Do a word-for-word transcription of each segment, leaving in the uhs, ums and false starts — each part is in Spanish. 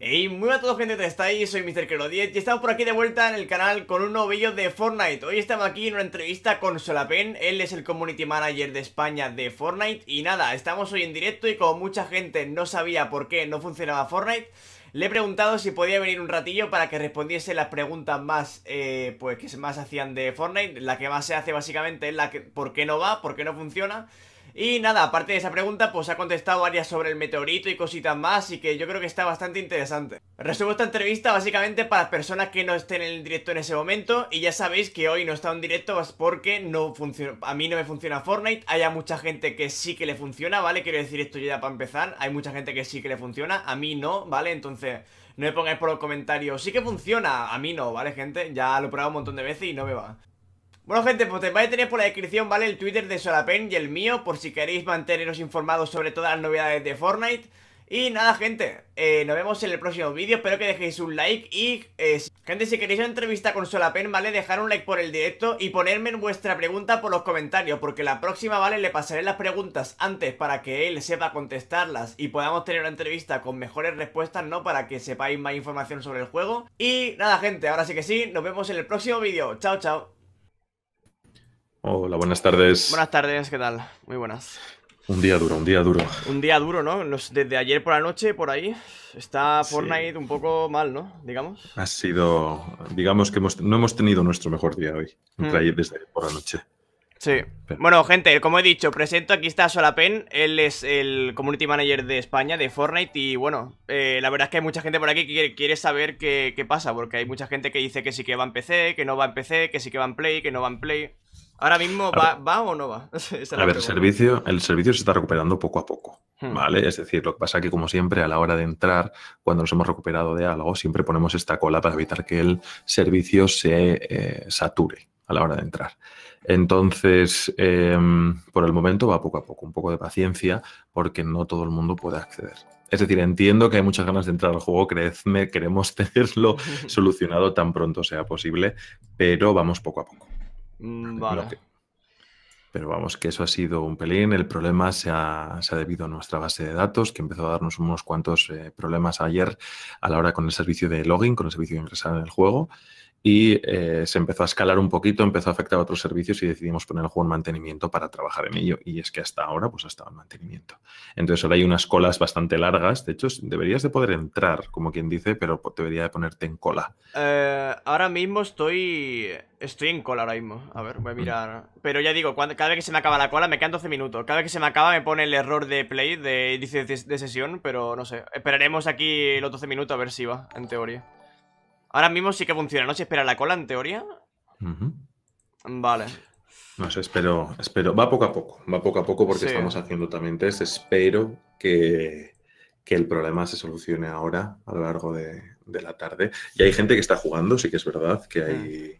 Hey, muy buenas a todos, gente, ¿cómo estáis? Soy MrKeroro diez y estamos por aquí de vuelta en el canal con un nuevo vídeo de Fortnite. Hoy estamos aquí en una entrevista con Solapaine, él es el Community Manager de España de Fortnite. Y nada, estamos hoy en directo y como mucha gente no sabía por qué no funcionaba Fortnite, le he preguntado si podía venir un ratillo para que respondiese las preguntas más, eh, pues que más hacían de Fortnite. La que más se hace básicamente es la que, ¿por qué no va? ¿Por qué no funciona? Y nada, aparte de esa pregunta, pues ha contestado varias sobre el meteorito y cositas más, así que yo creo que está bastante interesante. Resumo esta entrevista básicamente para personas que no estén en el directo en ese momento, y ya sabéis que hoy no he estado en directo porque no funciona, a mí no me funciona Fortnite, hay a mucha gente que sí que le funciona, ¿vale? Quiero decir esto ya para empezar, hay mucha gente que sí que le funciona, a mí no, ¿vale? Entonces, no me pongáis por los comentarios, sí que funciona, a mí no, ¿vale, gente? Ya lo he probado un montón de veces y no me va. Bueno, gente, pues te vais a tener por la descripción, ¿vale? El Twitter de Solapaine y el mío, por si queréis manteneros informados sobre todas las novedades de Fortnite. Y nada, gente, eh, nos vemos en el próximo vídeo, espero que dejéis un like y... Eh, gente, si queréis una entrevista con Solapaine, ¿vale? Dejar un like por el directo y ponerme en vuestra pregunta por los comentarios, porque la próxima, ¿vale? Le pasaré las preguntas antes para que él sepa contestarlas y podamos tener una entrevista con mejores respuestas, ¿no? Para que sepáis más información sobre el juego. Y nada, gente, ahora sí que sí, nos vemos en el próximo vídeo. Chao, chao. Hola, buenas tardes. Buenas tardes, ¿qué tal? Muy buenas. Un día duro, un día duro. Un día duro, ¿no? Nos, desde ayer por la noche, por ahí, está Fortnite sí. Un poco mal, ¿no? Digamos. Ha sido... Digamos que hemos, no hemos tenido nuestro mejor día hoy, entre mm. ayer desde por la noche. Sí. Pero... Bueno, gente, como he dicho, presento, aquí está Solapaine, él es el Community Manager de España, de Fortnite, y bueno, eh, la verdad es que hay mucha gente por aquí que quiere, quiere saber qué, qué pasa, porque hay mucha gente que dice que sí que va en P C, que no va en P C, que sí que va en Play, que no va en Play... ¿Ahora mismo va, va o no va? A ver, el servicio, el servicio se está recuperando poco a poco, ¿vale? Hmm. Es decir, lo que pasa es que, como siempre, a la hora de entrar, cuando nos hemos recuperado de algo, siempre ponemos esta cola para evitar que el servicio se eh, sature a la hora de entrar. Entonces, eh, por el momento va poco a poco, un poco de paciencia, porque no todo el mundo puede acceder. Es decir, entiendo que hay muchas ganas de entrar al juego, creedme, queremos tenerlo solucionado tan pronto sea posible, pero vamos poco a poco. Vale. Pero vamos, que eso ha sido un pelín. El problema se ha, se ha debido a nuestra base de datos, que empezó a darnos unos cuantos eh, problemas ayer a la hora con el servicio de login, con el servicio de ingresar en el juego, y eh, se empezó a escalar un poquito, empezó a afectar a otros servicios y decidimos poner el juego en mantenimiento para trabajar en ello, y es que hasta ahora pues ha estado en mantenimiento. Entonces ahora hay unas colas bastante largas, de hecho deberías de poder entrar, como quien dice, pero debería de ponerte en cola. Eh, ahora mismo estoy estoy en cola ahora mismo, a ver, voy a mirar, mm. pero ya digo, cuando, cada vez que se me acaba la cola me quedan doce minutos, cada vez que se me acaba me pone el error de play, de, de, de sesión, pero no sé, esperaremos aquí los doce minutos a ver si va, en teoría. Ahora mismo sí que funciona, ¿no? Si espera la cola, en teoría. Uh-huh. Vale. No sé, espero, espero. Va poco a poco, va poco a poco porque sí. Estamos haciendo también test. Espero que, que el problema se solucione ahora a lo largo de, de la tarde. Y hay gente que está jugando, sí que es verdad que hay,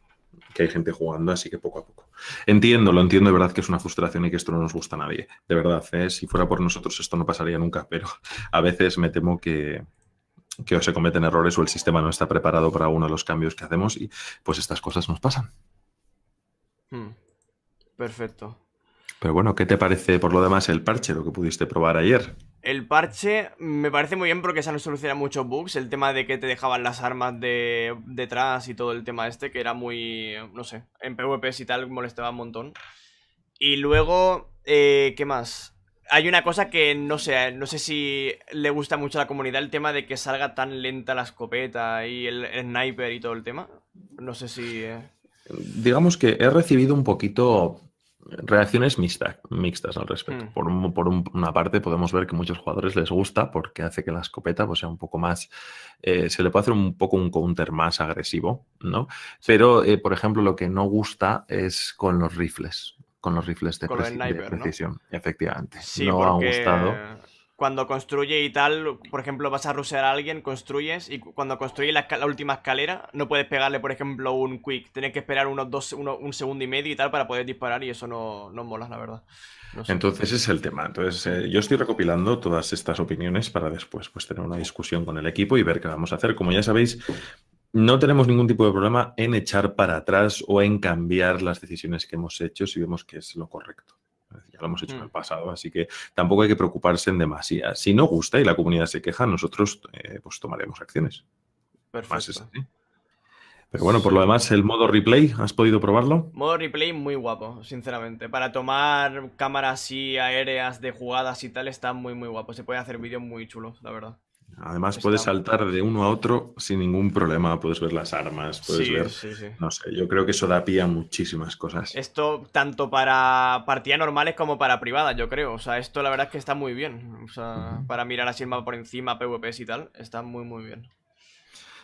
que hay gente jugando, así que poco a poco. Entiendo, lo entiendo, de verdad que es una frustración y que esto no nos gusta a nadie. De verdad, ¿eh? Si fuera por nosotros esto no pasaría nunca, pero a veces me temo que... que o se cometen errores o el sistema no está preparado para uno de los cambios que hacemos y pues estas cosas nos pasan. Hmm. Perfecto. Pero bueno, ¿qué te parece por lo demás el parche, lo que pudiste probar ayer? El parche me parece muy bien porque se han solucionado muchos bugs, el tema de que te dejaban las armas de detrás y todo el tema este, que era muy, no sé, en PvP y tal molestaba un montón. Y luego, eh, ¿qué más? Hay una cosa que no sé, no sé si le gusta mucho a la comunidad, el tema de que salga tan lenta la escopeta y el, el sniper y todo el tema. No sé si... Eh... Digamos que he recibido un poquito reacciones mixtas, mixtas al respecto. Mm. Por, un, por un, una parte podemos ver que a muchos jugadores les gusta porque hace que la escopeta pues, sea un poco más... Eh, se le puede hacer un poco un counter más agresivo, ¿no? Pero, eh, por ejemplo, lo que no gusta es con los rifles. Con los rifles de, preci sniper, de precisión, ¿no? Efectivamente. Sí, no ha gustado. Cuando construye y tal, por ejemplo, vas a rushear a alguien, construyes, y cuando construye la, la última escalera, no puedes pegarle, por ejemplo, un quick. Tienes que esperar unos dos, uno, un segundo y medio y tal para poder disparar, y eso no, no mola, la verdad. No sé. Entonces, es el tema. Entonces, eh, yo estoy recopilando todas estas opiniones para después pues, tener una discusión con el equipo y ver qué vamos a hacer. Como ya sabéis... No tenemos ningún tipo de problema en echar para atrás o en cambiar las decisiones que hemos hecho si vemos que es lo correcto. Ya lo hemos hecho mm. en el pasado, así que tampoco hay que preocuparse en demasía. Si no gusta y la comunidad se queja, nosotros eh, pues tomaremos acciones. Perfecto. Más es así. Pero bueno, por lo demás, el modo replay, ¿has podido probarlo? Modo replay muy guapo, sinceramente. Para tomar cámaras así aéreas de jugadas y tal, está muy, muy guapo. Se puede hacer vídeos muy chulos, la verdad. Además, está puedes saltar de uno a otro sin ningún problema. Puedes ver las armas, puedes sí, ver... Sí, sí. No sé, yo creo que eso da pie a muchísimas cosas. Esto tanto para partidas normales como para privadas, yo creo. O sea, esto la verdad es que está muy bien. O sea, uh-huh. para mirar así el mapa por encima, P V Pes y tal, está muy, muy bien.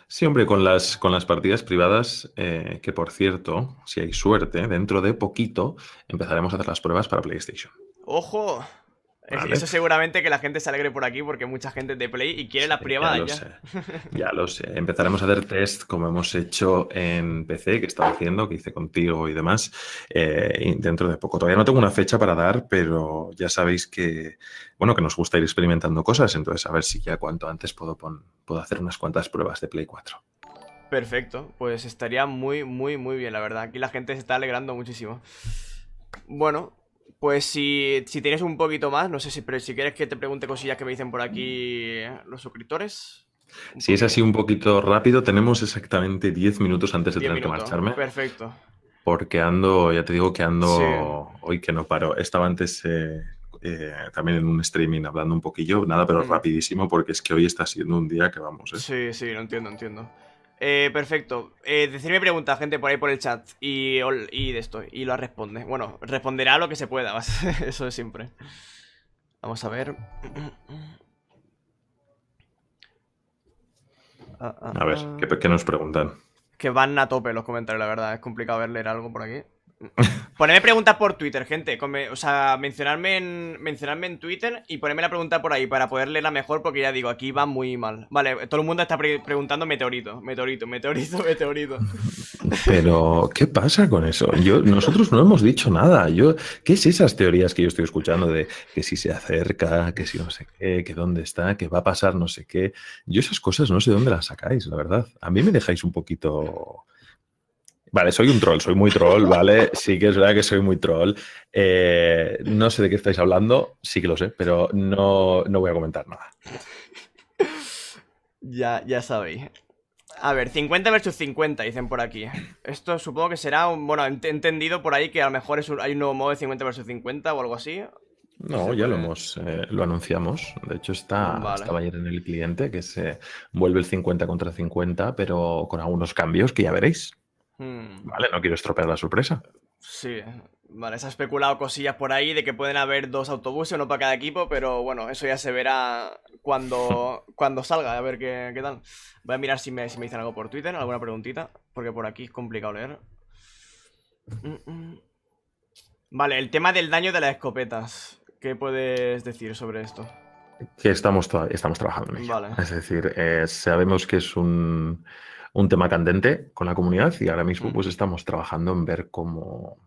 Sí, hombre, con las, con las partidas privadas, eh, que por cierto, si hay suerte, dentro de poquito empezaremos a hacer las pruebas para PlayStation. ¡Ojo! Vale. Eso seguramente que la gente se alegre por aquí porque mucha gente de Play y quiere sí, las privadas. Ya lo ya. sé, ya lo sé. Empezaremos a hacer test como hemos hecho en P C, que estaba haciendo, que hice contigo y demás, eh, y dentro de poco. Todavía no tengo una fecha para dar, pero ya sabéis que, bueno, que nos gusta ir experimentando cosas, entonces a ver si ya cuanto antes puedo, pon, puedo hacer unas cuantas pruebas de Play cuatro. Perfecto, pues estaría muy, muy, muy bien, la verdad. Aquí la gente se está alegrando muchísimo. Bueno... Pues si, si tienes un poquito más, no sé si, pero si quieres que te pregunte cosillas que me dicen por aquí los suscriptores. Si es así un poquito rápido, tenemos exactamente diez minutos antes de tener que marcharme. Perfecto. Porque ando, ya te digo que ando sí. hoy que no paro. Estaba antes eh, eh, también en un streaming hablando un poquillo, nada, pero mm. rapidísimo porque es que hoy está siendo un día que vamos. ¿eh? Sí, sí, lo entiendo, entiendo. Eh, perfecto, eh, decidme preguntas, gente, por ahí por el chat y, y de esto, y lo responde. Bueno, responderá lo que se pueda, más. Eso es siempre. Vamos a ver. ah, ah, A ver, ¿qué, ¿qué nos preguntan? Que van a tope los comentarios, la verdad, es complicado ver leer algo por aquí. Ponedme preguntas por Twitter, gente. O sea, mencionarme en, mencionarme en Twitter y ponerme la pregunta por ahí para poder leerla mejor, porque ya digo, aquí va muy mal. Vale, todo el mundo está pre preguntando meteorito, meteorito, meteorito, meteorito. Pero, ¿qué pasa con eso? Yo, nosotros no hemos dicho nada. Yo, ¿qué es esas teorías que yo estoy escuchando de que si se acerca, que si no sé qué, que dónde está, que va a pasar no sé qué? Yo esas cosas no sé dónde las sacáis, la verdad. A mí me dejáis un poquito... Vale, soy un troll, soy muy troll, ¿vale? Sí que es verdad que soy muy troll. Eh, no sé de qué estáis hablando, sí que lo sé, pero no, no voy a comentar nada. Ya, ya sabéis. A ver, cincuenta versus cincuenta, dicen por aquí. Esto supongo que será, un, bueno, ent entendido por ahí que a lo mejor es un, hay un nuevo modo de cincuenta versus cincuenta o algo así. No, ya lo hemos, eh, lo anunciamos. De hecho, está, vale. estaba ayer en el cliente que se vuelve el cincuenta contra cincuenta, pero con algunos cambios que ya veréis. Hmm. Vale, no quiero estropear la sorpresa. Sí, vale, se ha especulado cosillas por ahí de que pueden haber dos autobuses, uno para cada equipo, pero bueno, eso ya se verá cuando, cuando salga, a ver qué, qué tal. Voy a mirar si me, si me dicen algo por Twitter, alguna preguntita, porque por aquí es complicado leer. Vale, el tema del daño de las escopetas, ¿qué puedes decir sobre esto? Que estamos, estamos trabajando en ello. Vale. Es decir, eh, sabemos que es un... un tema candente con la comunidad y ahora mismo pues estamos trabajando en ver cómo,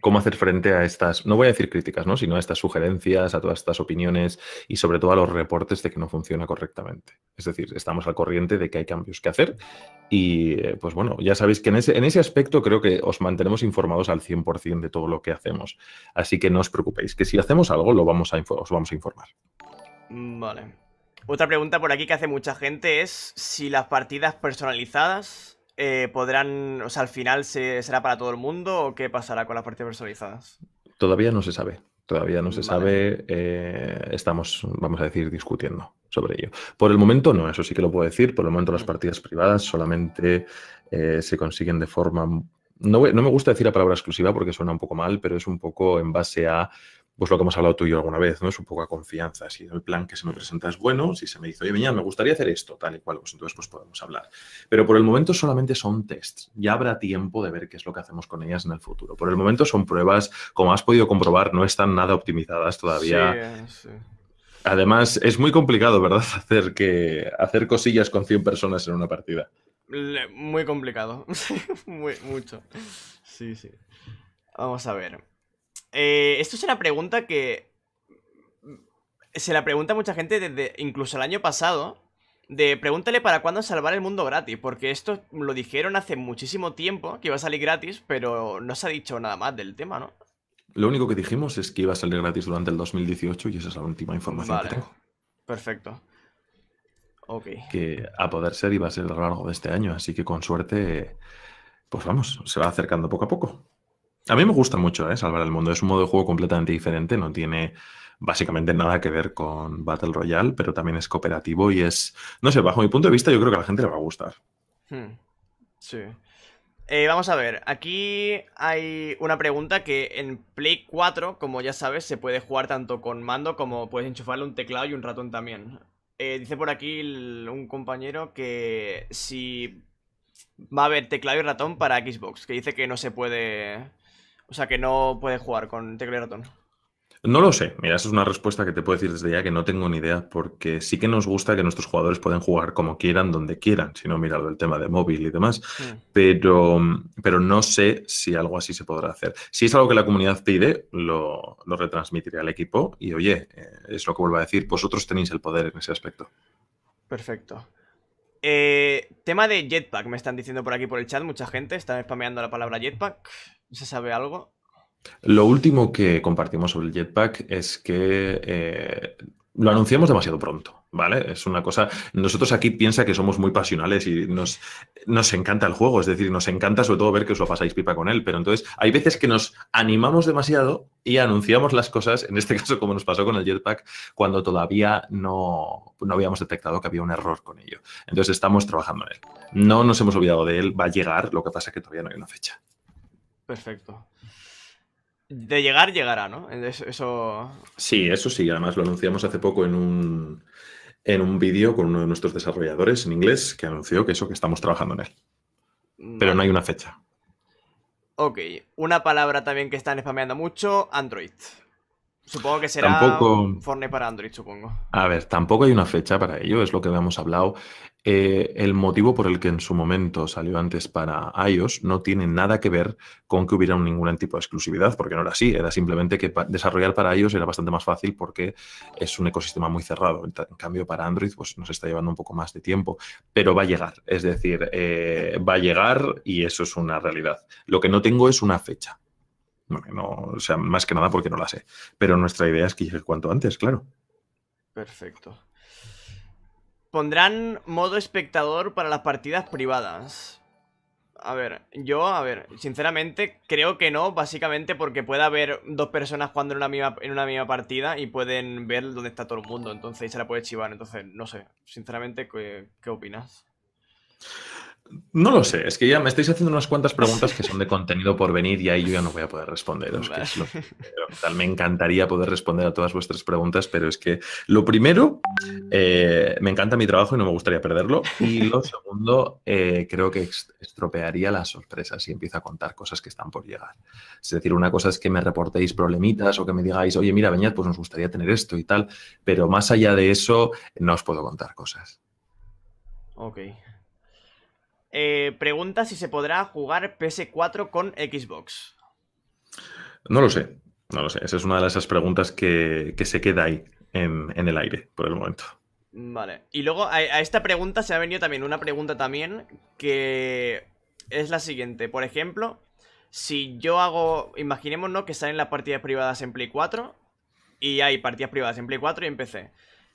cómo hacer frente a estas, no voy a decir críticas, ¿no? sino a estas sugerencias, a todas estas opiniones y sobre todo a los reportes de que no funciona correctamente. Es decir, estamos al corriente de que hay cambios que hacer y pues bueno, ya sabéis que en ese, en ese aspecto creo que os mantenemos informados al cien por cien de todo lo que hacemos. Así que no os preocupéis, que si hacemos algo lo vamos a os vamos a informar. Vale. Otra pregunta por aquí que hace mucha gente es si las partidas personalizadas eh, podrán, o sea, al final se, será para todo el mundo o qué pasará con las partidas personalizadas. Todavía no se sabe, todavía no se vale. sabe, eh, estamos, vamos a decir, discutiendo sobre ello. Por el momento no, eso sí que lo puedo decir, por el momento las partidas privadas solamente eh, se consiguen de forma... No, no me gusta decir la palabra exclusiva porque suena un poco mal, pero es un poco en base a... pues lo que hemos hablado tú y yo alguna vez, ¿no? Es un poco a confianza. Si el plan que se me presenta es bueno, si se me dice, oye, mañana me gustaría hacer esto, tal y cual, pues entonces pues podemos hablar. Pero por el momento solamente son tests. Ya habrá tiempo de ver qué es lo que hacemos con ellas en el futuro. Por el momento son pruebas, como has podido comprobar, no están nada optimizadas todavía. Sí, sí. Además, es muy complicado, ¿verdad? Hacer, que, hacer cosillas con cien personas en una partida. Muy complicado. muy, mucho. Sí, sí. Vamos a ver. Eh, esto es una pregunta que se la pregunta a mucha gente desde incluso el año pasado, de pregúntale para cuándo salvar el mundo gratis, porque esto lo dijeron hace muchísimo tiempo que iba a salir gratis, pero no se ha dicho nada más del tema, ¿no? Lo único que dijimos es que iba a salir gratis durante el dos mil dieciocho y esa es la última información vale. que tengo. Perfecto. Ok. Que a poder ser iba a ser a lo largo de este año, así que con suerte, pues vamos, se va acercando poco a poco. A mí me gusta mucho, ¿eh? Salvar el mundo. Es un modo de juego completamente diferente, no tiene básicamente nada que ver con Battle Royale, pero también es cooperativo y es... No sé, bajo mi punto de vista yo creo que a la gente le va a gustar. Hmm. Sí. Eh, vamos a ver, aquí hay una pregunta que en Play cuatro, como ya sabes, se puede jugar tanto con mando como puedes enchufarle un teclado y un ratón también. Eh, dice por aquí el, un compañero que si va a haber teclado y ratón para Xbox, que dice que no se puede... O sea, que no puede jugar con teclado y ratón. No lo sé. Mira, esa es una respuesta que te puedo decir desde ya que no tengo ni idea, porque sí que nos gusta que nuestros jugadores puedan jugar como quieran, donde quieran, si no, mira lo del tema de móvil y demás. Sí. Pero, pero no sé si algo así se podrá hacer. Si es algo que la comunidad pide, lo, lo retransmitiré al equipo y, oye, es lo que vuelvo a decir, vosotros tenéis el poder en ese aspecto. Perfecto. Eh, tema de jetpack, me están diciendo por aquí por el chat, mucha gente está spameando la palabra jetpack. ¿Se sabe algo? Lo último que compartimos sobre el jetpack es que eh, lo anunciamos demasiado pronto, ¿vale? Es una cosa... Nosotros aquí piensa que somos muy pasionales y nos, nos encanta el juego, es decir, nos encanta sobre todo ver que os lo pasáis pipa con él, pero entonces hay veces que nos animamos demasiado y anunciamos las cosas, en este caso como nos pasó con el jetpack, cuando todavía no, no habíamos detectado que había un error con ello. Entonces estamos trabajando en él. No nos hemos olvidado de él, va a llegar, lo que pasa es que todavía no hay una fecha. Perfecto. De llegar, llegará, ¿no? Eso... Sí, eso sí. Además, lo anunciamos hace poco en un, en un vídeo con uno de nuestros desarrolladores en inglés que anunció que eso, que estamos trabajando en él. Vale. Pero no hay una fecha. Ok. Una palabra también que están spameando mucho, Android. Supongo que será tampoco... Fortnite para Android, supongo. A ver, tampoco hay una fecha para ello, es lo que habíamos hablado. Eh, el motivo por el que en su momento salió antes para iOS no tiene nada que ver con que hubiera ningún tipo de exclusividad, porque no era así, era simplemente que pa desarrollar para iOS era bastante más fácil porque es un ecosistema muy cerrado. En cambio, para Android pues nos está llevando un poco más de tiempo, pero va a llegar, es decir, eh, va a llegar y eso es una realidad. Lo que no tengo es una fecha. No, o sea, más que nada porque no la sé. Pero nuestra idea es que llegue cuanto antes, claro. Perfecto. Pondrán modo espectador para las partidas privadas. A ver, yo, a ver, sinceramente creo que no, básicamente porque puede haber dos personas jugando en una misma, en una misma partida y pueden ver dónde está todo el mundo, entonces se la puede chivar. Entonces, no sé, sinceramente, ¿qué, qué opinas? No lo sé, es que ya me estáis haciendo unas cuantas preguntas que son de contenido por venir y ahí yo ya no voy a poder responder. Es que es lo que, me encantaría poder responder a todas vuestras preguntas, pero es que lo primero, eh, me encanta mi trabajo y no me gustaría perderlo. Y lo segundo, eh, creo que estropearía las sorpresas si empiezo a contar cosas que están por llegar. Es decir, una cosa es que me reportéis problemitas o que me digáis, oye, mira, Beñat, pues nos gustaría tener esto y tal, pero más allá de eso, no os puedo contar cosas. Ok. Eh, pregunta si se podrá jugar P S cuatro con Xbox. No lo sé, no lo sé. Esa es una de esas preguntas que, que se queda ahí en, en el aire por el momento. Vale, y luego a, a esta pregunta se ha venido también una pregunta también que es la siguiente. Por ejemplo, si yo hago, imaginémonos que salen las partidas privadas en Play cuatro y hay partidas privadas en Play cuatro y en P C.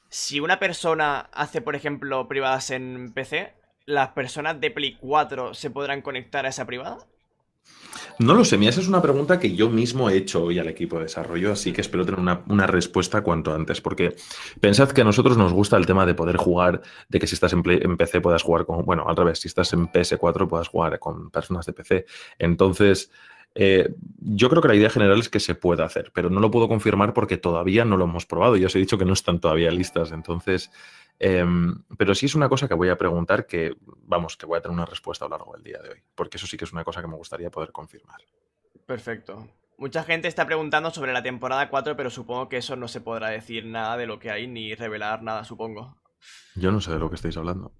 Si una persona hace, por ejemplo, privadas en P C... ¿Las personas de Play cuatro se podrán conectar a esa privada? No lo sé, mira, esa es una pregunta que yo mismo he hecho hoy al equipo de desarrollo, así que espero tener una, una respuesta cuanto antes, porque pensad que a nosotros nos gusta el tema de poder jugar, de que si estás en, Play, en P C puedas jugar con... Bueno, al revés, si estás en P S cuatro puedas jugar con personas de P C. Entonces... Eh, yo creo que la idea general es que se pueda hacer, pero no lo puedo confirmar porque todavía no lo hemos probado. Ya os he dicho que no están todavía listas, entonces... Eh, pero sí es una cosa que voy a preguntar que, vamos, que voy a tener una respuesta a lo largo del día de hoy, porque eso sí que es una cosa que me gustaría poder confirmar. Perfecto. Mucha gente está preguntando sobre la temporada cuatro, pero supongo que eso no se podrá decir nada de lo que hay ni revelar nada, supongo. Yo no sé de lo que estáis hablando.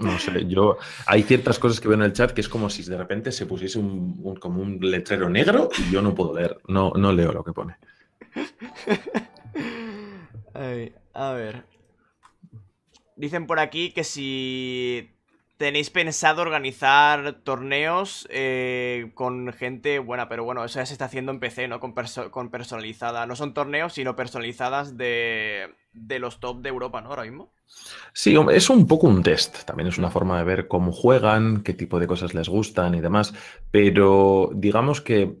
No sé, yo... Hay ciertas cosas que veo en el chat que es como si de repente se pusiese un, un, como un letrero negro y yo no puedo leer. No, no leo lo que pone. Ay, a ver. Dicen por aquí que si ¿Tenéis pensado organizar torneos eh, con gente buena? Pero bueno, eso ya se está haciendo en P C, ¿no? Con, perso con personalizada. No son torneos, sino personalizadas de, de los top de Europa, ¿no? Ahora mismo. Sí, es un poco un test. También es una forma de ver cómo juegan, qué tipo de cosas les gustan y demás. Pero digamos que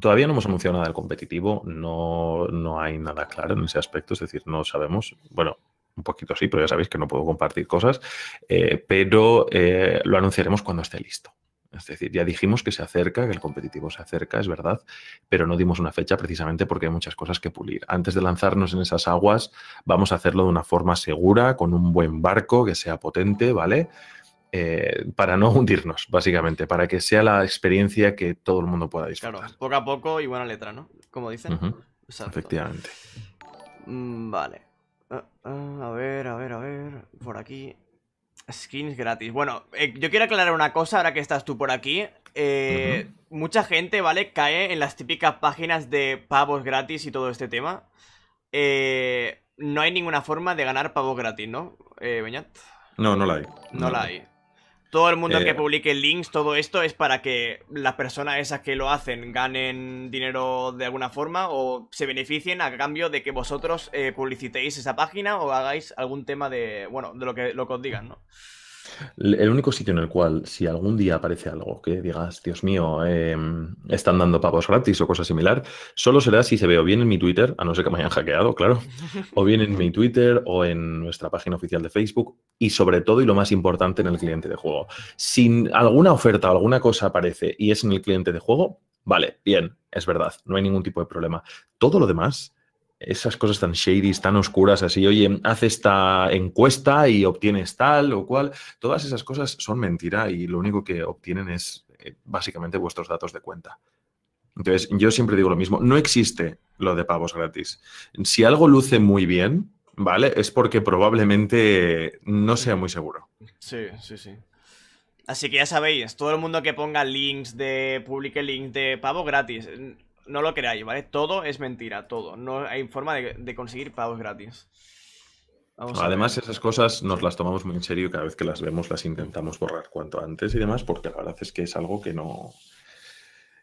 todavía no hemos anunciado nada del competitivo. No, no hay nada claro en ese aspecto. Es decir, no sabemos. Bueno... Un poquito sí, pero ya sabéis que no puedo compartir cosas, eh, pero eh, lo anunciaremos cuando esté listo. Es decir, ya dijimos que se acerca, que el competitivo se acerca, es verdad, pero no dimos una fecha precisamente porque hay muchas cosas que pulir. Antes de lanzarnos en esas aguas, vamos a hacerlo de una forma segura, con un buen barco que sea potente, ¿vale? Eh, para no hundirnos, básicamente, para que sea la experiencia que todo el mundo pueda disfrutar. Claro, poco a poco y buena letra, ¿no? Como dicen. Uh-huh. Exacto. Efectivamente. Vale. Uh, uh, a ver, a ver, a ver. Por aquí. Skins gratis. Bueno, eh, yo quiero aclarar una cosa ahora que estás tú por aquí. Eh, uh-huh. Mucha gente, ¿vale? Cae en las típicas páginas de pavos gratis y todo este tema. Eh, no hay ninguna forma de ganar pavos gratis, ¿no, eh, Beñat? No, no la hay. No, no la hay. Todo el mundo eh... que publique links, todo esto es para que las personas esas que lo hacen ganen dinero de alguna forma o se beneficien a cambio de que vosotros eh, publicitéis esa página o hagáis algún tema de, bueno, de lo que, lo que os digan, ¿no? El único sitio en el cual, si algún día aparece algo que digas, Dios mío, eh, están dando pavos gratis o cosa similar, solo será si se ve o bien en mi Twitter, a no ser que me hayan hackeado, claro, o bien en mi Twitter o en nuestra página oficial de Facebook y sobre todo, y lo más importante, en el cliente de juego. Si alguna oferta o alguna cosa aparece y es en el cliente de juego, vale, bien, es verdad, no hay ningún tipo de problema. Todo lo demás... Esas cosas tan shady, tan oscuras, así, oye, haz esta encuesta y obtienes tal o cual. Todas esas cosas son mentira y lo único que obtienen es eh, básicamente vuestros datos de cuenta. Entonces, yo siempre digo lo mismo. No existe lo de pavos gratis. Si algo luce muy bien, ¿vale? Es porque probablemente no sea muy seguro. Sí, sí, sí. Así que ya sabéis, todo el mundo que ponga links de, publique links de pavos gratis... No lo creáis, ¿vale? Todo es mentira, todo. No hay forma de, de conseguir pavos gratis. Vamos Además, esas cosas nos las tomamos muy en serio. Cada vez que las vemos las intentamos borrar cuanto antes y demás, porque la verdad es que es algo que no...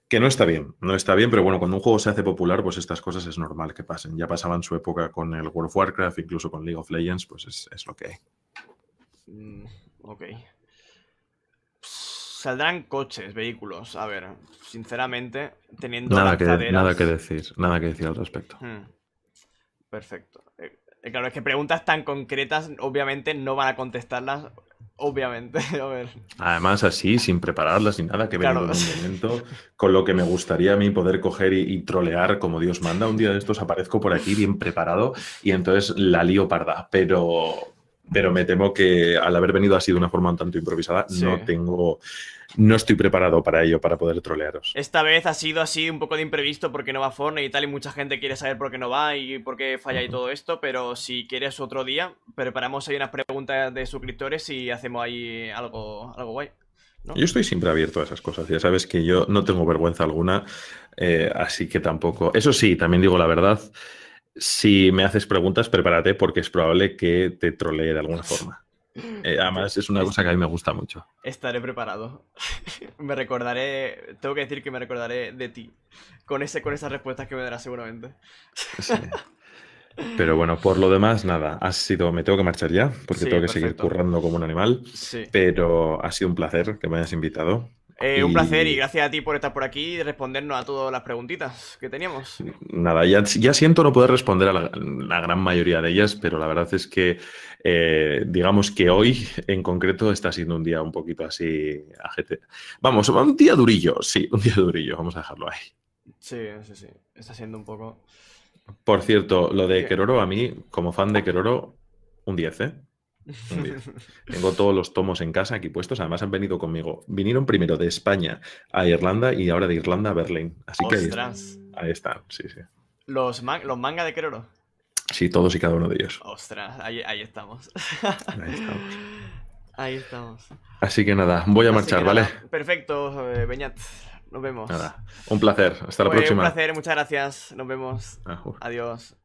Que no está bien. No está bien, pero bueno, cuando un juego se hace popular, pues estas cosas es normal que pasen. Ya pasaban su época con el World of Warcraft, incluso con League of Legends, pues es, es lo que hay. Mm, ok. Saldrán coches, vehículos. A ver, sinceramente, teniendo nada que, nada que decir, nada que decir al respecto. Hmm. Perfecto. Eh, claro, es que preguntas tan concretas, obviamente, no van a contestarlas. Obviamente, a ver. Además, así, sin prepararlas ni nada, que claro. Vengo en un momento, con lo que me gustaría a mí poder coger y, y trolear como Dios manda. Un día de estos aparezco por aquí bien preparado y entonces la lío parda, pero... Pero me temo que al haber venido así de una forma un tanto improvisada, sí. no tengo, no estoy preparado para ello, para poder trolearos. Esta vez ha sido así un poco de imprevisto porque no va Fortnite y tal, y mucha gente quiere saber por qué no va y por qué falla y todo esto, pero si quieres otro día, preparamos ahí unas preguntas de suscriptores y hacemos ahí algo, algo guay. ¿No? Yo estoy siempre abierto a esas cosas, ya sabes que yo no tengo vergüenza alguna, eh, así que tampoco... Eso sí, también digo la verdad... Si me haces preguntas, prepárate porque es probable que te trolee de alguna forma. Eh, además, es una cosa que a mí me gusta mucho. Estaré preparado. Me recordaré... Tengo que decir que me recordaré de ti. Con, ese, con esas respuestas que me darás seguramente. Sí. Pero bueno, por lo demás, nada. Ha sido... Me tengo que marchar ya porque sí, tengo que perfecto. seguir currando como un animal. Sí. Pero ha sido un placer que me hayas invitado. Eh, un y... placer y gracias a ti por estar por aquí y respondernos a todas las preguntitas que teníamos. Nada, ya, ya siento no poder responder a la, la gran mayoría de ellas, pero la verdad es que eh, digamos que hoy en concreto está siendo un día un poquito así ajete. Vamos, un día durillo, sí, un día durillo, vamos a dejarlo ahí. Sí, sí, sí, está siendo un poco... Por cierto, lo de Keroro, a mí, como fan de Keroro, un diez, ¿eh? Tengo todos los tomos en casa aquí puestos, además han venido conmigo. Vinieron primero de España a Irlanda y ahora de Irlanda a Berlín. Así Ostras. que ahí están. Ahí están. Sí, sí. ¿Los, man los mangas de Keroro? Sí, todos y cada uno de ellos. Ostras, ahí, ahí estamos. Ahí estamos. Ahí estamos. Así que nada, voy a Así marchar, ¿vale? Perfecto, Beñat. Nos vemos. Nada. Un placer. Hasta Fue la próxima. Un placer, muchas gracias. Nos vemos. Ajur. Adiós.